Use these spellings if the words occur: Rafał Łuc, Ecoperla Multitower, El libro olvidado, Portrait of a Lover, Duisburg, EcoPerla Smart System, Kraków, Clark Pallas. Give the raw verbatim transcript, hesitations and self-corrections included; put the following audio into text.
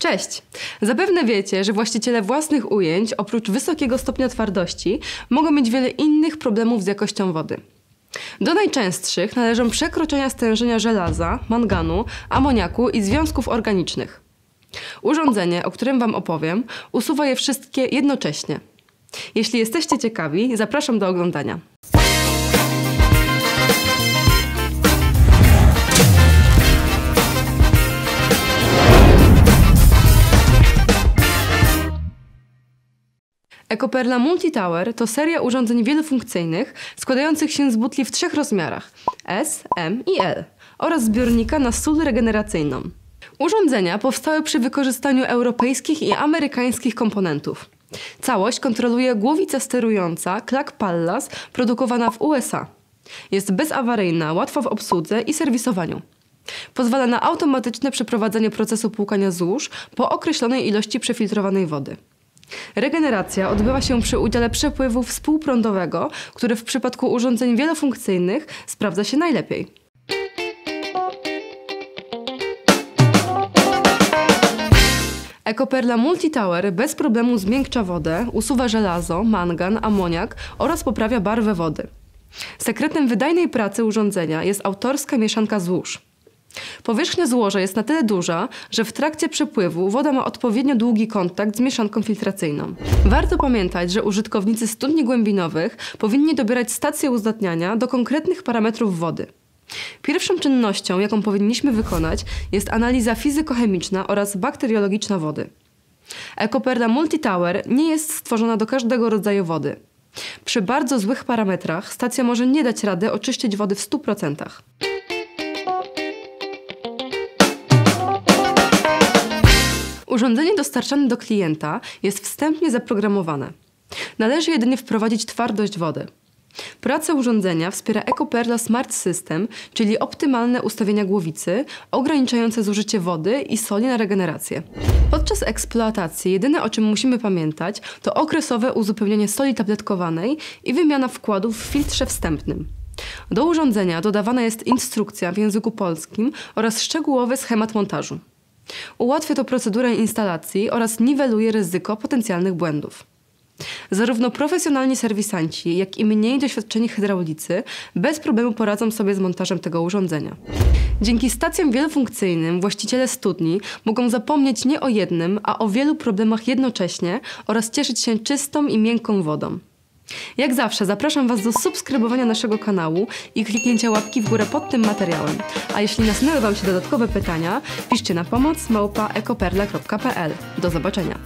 Cześć! Zapewne wiecie, że właściciele własnych ujęć, oprócz wysokiego stopnia twardości, mogą mieć wiele innych problemów z jakością wody. Do najczęstszych należą przekroczenia stężenia żelaza, manganu, amoniaku i związków organicznych. Urządzenie, o którym Wam opowiem, usuwa je wszystkie jednocześnie. Jeśli jesteście ciekawi, zapraszam do oglądania. Ecoperla Multitower to seria urządzeń wielofunkcyjnych składających się z butli w trzech rozmiarach S, M i L oraz zbiornika na sól regeneracyjną. Urządzenia powstały przy wykorzystaniu europejskich i amerykańskich komponentów. Całość kontroluje głowica sterująca Clark Pallas produkowana w U S A. Jest bezawaryjna, łatwa w obsłudze i serwisowaniu. Pozwala na automatyczne przeprowadzenie procesu płukania złóż po określonej ilości przefiltrowanej wody. Regeneracja odbywa się przy udziale przepływu współprądowego, który w przypadku urządzeń wielofunkcyjnych sprawdza się najlepiej. Ecoperla Multitower bez problemu zmiękcza wodę, usuwa żelazo, mangan, amoniak oraz poprawia barwę wody. Sekretem wydajnej pracy urządzenia jest autorska mieszanka złóż. Powierzchnia złoża jest na tyle duża, że w trakcie przepływu woda ma odpowiednio długi kontakt z mieszanką filtracyjną. Warto pamiętać, że użytkownicy studni głębinowych powinni dobierać stacje uzdatniania do konkretnych parametrów wody. Pierwszą czynnością, jaką powinniśmy wykonać, jest analiza fizykochemiczna oraz bakteriologiczna wody. Ecoperla Multitower nie jest stworzona do każdego rodzaju wody. Przy bardzo złych parametrach stacja może nie dać rady oczyścić wody w stu procentach. Urządzenie dostarczane do klienta jest wstępnie zaprogramowane. Należy jedynie wprowadzić twardość wody. Pracę urządzenia wspiera EcoPerla Smart System, czyli optymalne ustawienia głowicy, ograniczające zużycie wody i soli na regenerację. Podczas eksploatacji jedyne, o czym musimy pamiętać, to okresowe uzupełnienie soli tabletkowanej i wymiana wkładów w filtrze wstępnym. Do urządzenia dodawana jest instrukcja w języku polskim oraz szczegółowy schemat montażu. Ułatwia to procedurę instalacji oraz niweluje ryzyko potencjalnych błędów. Zarówno profesjonalni serwisanci, jak i mniej doświadczeni hydraulicy bez problemu poradzą sobie z montażem tego urządzenia. Dzięki stacjom wielofunkcyjnym właściciele studni mogą zapomnieć nie o jednym, a o wielu problemach jednocześnie oraz cieszyć się czystą i miękką wodą. Jak zawsze zapraszam Was do subskrybowania naszego kanału i kliknięcia łapki w górę pod tym materiałem. A jeśli nasunęły Wam się dodatkowe pytania, piszcie na pomoc małpa ecoperla kropka pl. Do zobaczenia!